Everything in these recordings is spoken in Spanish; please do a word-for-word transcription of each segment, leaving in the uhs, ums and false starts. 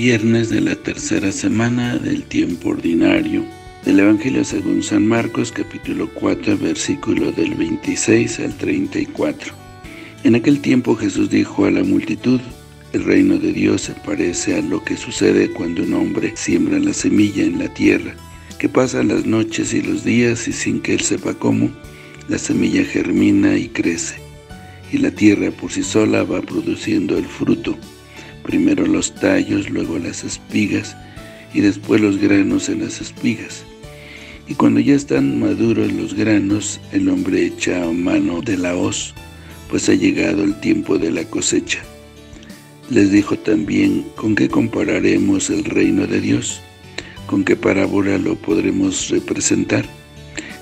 Viernes de la tercera semana del tiempo ordinario, del Evangelio según San Marcos, capítulo cuatro, versículo del veintiséis al treinta y cuatro. En aquel tiempo Jesús dijo a la multitud: el reino de Dios se parece a lo que sucede cuando un hombre siembra la semilla en la tierra, que pasan las noches y los días, y sin que él sepa cómo, la semilla germina y crece, y la tierra por sí sola va produciendo el fruto. Primero los tallos, luego las espigas, y después los granos en las espigas. Y cuando ya están maduros los granos, el hombre echa mano de la hoz, pues ha llegado el tiempo de la cosecha. Les dijo también: ¿con qué compararemos el reino de Dios? ¿Con qué parábola lo podremos representar?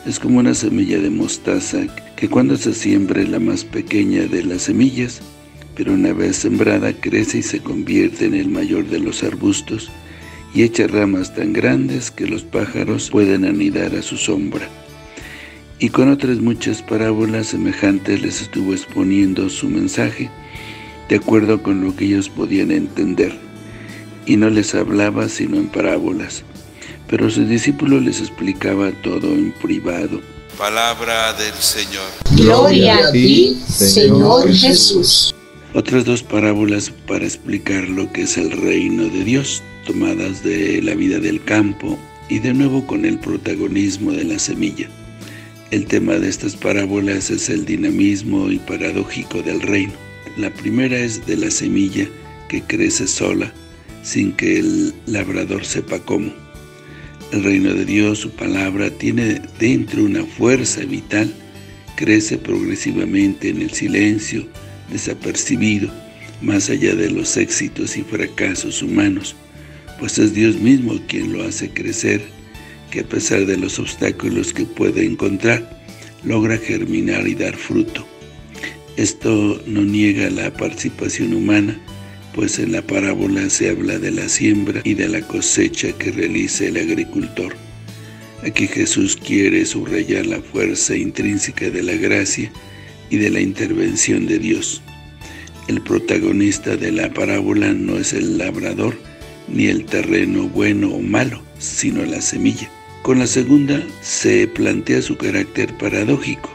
Es como una semilla de mostaza, que cuando se siembre, la más pequeña de las semillas, pero una vez sembrada crece y se convierte en el mayor de los arbustos, y echa ramas tan grandes que los pájaros pueden anidar a su sombra. Y con otras muchas parábolas semejantes les estuvo exponiendo su mensaje, de acuerdo con lo que ellos podían entender, y no les hablaba sino en parábolas, pero sus discípulos les explicaba todo en privado. Palabra del Señor. Gloria a ti, Señor Jesús. Otras dos parábolas para explicar lo que es el reino de Dios, tomadas de la vida del campo y de nuevo con el protagonismo de la semilla. El tema de estas parábolas es el dinamismo y paradójico del reino. La primera es de la semilla que crece sola, sin que el labrador sepa cómo. El reino de Dios, su palabra, tiene dentro una fuerza vital, crece progresivamente en el silencio, desapercibido, más allá de los éxitos y fracasos humanos, pues es Dios mismo quien lo hace crecer, que a pesar de los obstáculos que puede encontrar, logra germinar y dar fruto. Esto no niega la participación humana, pues en la parábola se habla de la siembra y de la cosecha que realiza el agricultor. Aquí Jesús quiere subrayar la fuerza intrínseca de la gracia y de la intervención de Dios. El protagonista de la parábola no es el labrador, ni el terreno bueno o malo, sino la semilla. Con la segunda se plantea su carácter paradójico.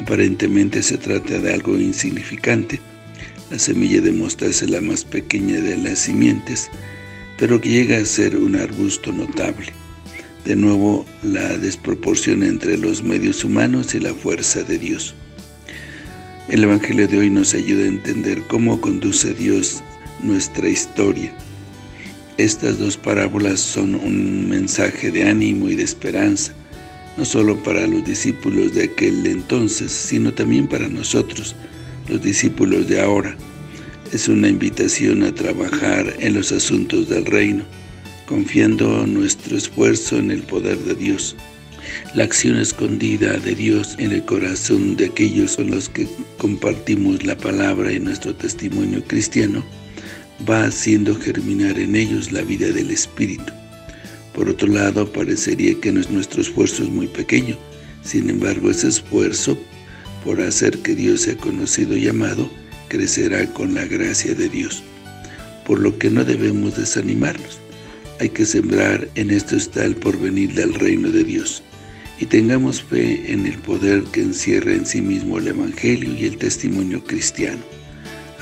Aparentemente se trata de algo insignificante. La semilla de mostaza es la más pequeña de las simientes, pero que llega a ser un arbusto notable. De nuevo, la desproporción entre los medios humanos y la fuerza de Dios. El Evangelio de hoy nos ayuda a entender cómo conduce Dios nuestra historia. Estas dos parábolas son un mensaje de ánimo y de esperanza, no solo para los discípulos de aquel entonces, sino también para nosotros, los discípulos de ahora. Es una invitación a trabajar en los asuntos del reino, confiando nuestro esfuerzo en el poder de Dios. La acción escondida de Dios en el corazón de aquellos con los que compartimos la palabra y nuestro testimonio cristiano va haciendo germinar en ellos la vida del Espíritu. Por otro lado, parecería que nuestro esfuerzo es muy pequeño. Sin embargo, ese esfuerzo por hacer que Dios sea conocido y amado crecerá con la gracia de Dios, por lo que no debemos desanimarnos. Hay que sembrar, en esto está el porvenir del reino de Dios. Y tengamos fe en el poder que encierra en sí mismo el Evangelio y el testimonio cristiano.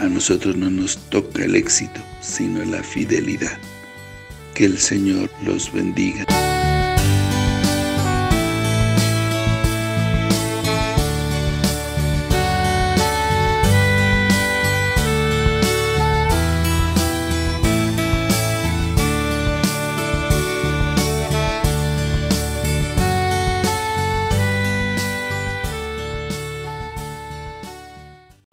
A nosotros no nos toca el éxito, sino la fidelidad. Que el Señor los bendiga.